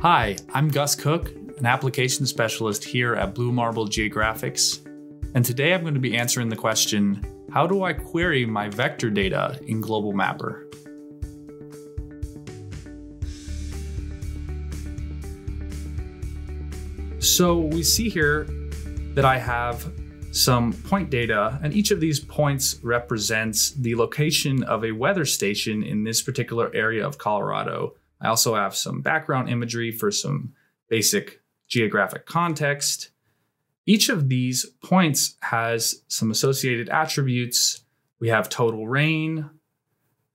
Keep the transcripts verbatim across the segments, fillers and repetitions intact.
Hi, I'm Gus Cook, an application specialist here at Blue Marble Geographics, and today I'm going to be answering the question, how do I query my vector data in Global Mapper? So we see here that I have some point data, and each of these points represents the location of a weather station in this particular area of Colorado. I also have some background imagery for some basic geographic context. Each of these points has some associated attributes. We have total rain,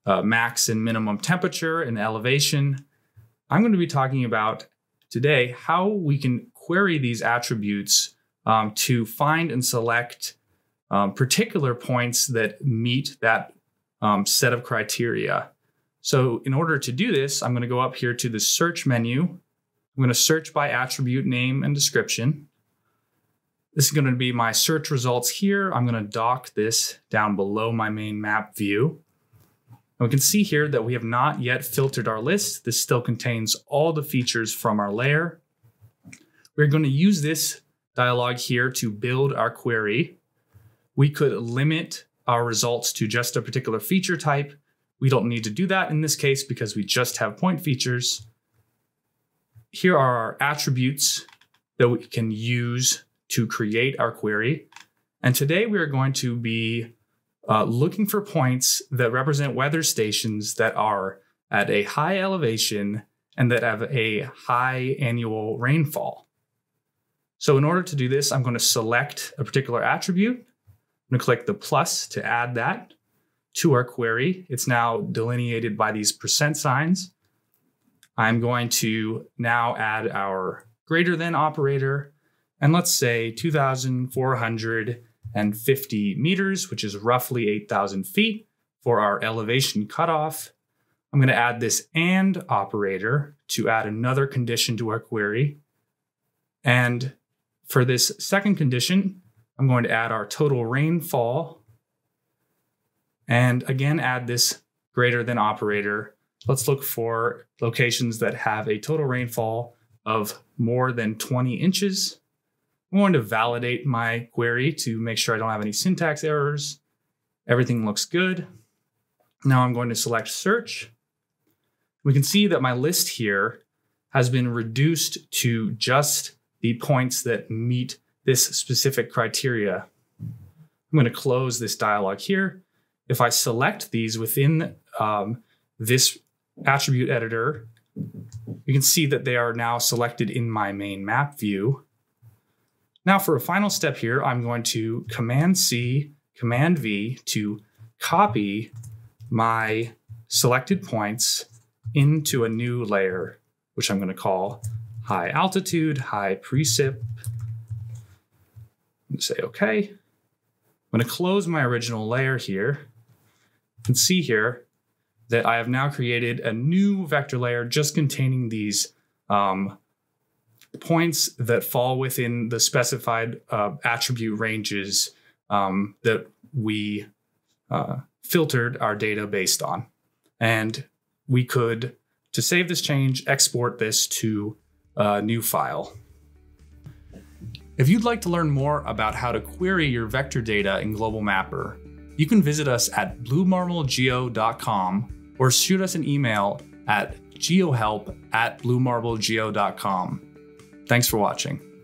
uh, max and minimum temperature, and elevation. I'm going to be talking about today how we can query these attributes Um, to find and select um, particular points that meet that um, set of criteria. So in order to do this, I'm going to go up here to the search menu. I'm going to search by attribute name and description. This is going to be my search results here. I'm going to dock this down below my main map view. And we can see here that we have not yet filtered our list. This still contains all the features from our layer. We're going to use this dialog here to build our query. We could limit our results to just a particular feature type. We don't need to do that in this case because we just have point features. Here are our attributes that we can use to create our query. And today we are going to be uh, looking for points that represent weather stations that are at a high elevation and that have a high annual rainfall. So in order to do this, I'm going to select a particular attribute. I'm going to click the plus to add that to our query. It's now delineated by these percent signs. I'm going to now add our greater than operator. And let's say two thousand four hundred fifty meters, which is roughly eight thousand feet for our elevation cutoff. I'm going to add this and operator to add another condition to our query. And for this second condition, I'm going to add our total rainfall and again, add this greater than operator. Let's look for locations that have a total rainfall of more than twenty inches. I'm going to validate my query to make sure I don't have any syntax errors. Everything looks good. Now I'm going to select search. We can see that my list here has been reduced to just the points that meet this specific criteria. I'm going to close this dialog here. If I select these within um, this attribute editor, you can see that they are now selected in my main map view. Now for a final step here, I'm going to Command C, Command V to copy my selected points into a new layer, which I'm going to call high altitude, high precip. I'm gonna say okay. I'm gonna close my original layer here. You can see here that I have now created a new vector layer just containing these um, points that fall within the specified uh, attribute ranges um, that we uh, filtered our data based on. And we could, to save this change, export this to a new file. If you'd like to learn more about how to query your vector data in Global Mapper, you can visit us at blue marble geo dot com or shoot us an email at geohelp at blue marble geo dot com. Thanks for watching.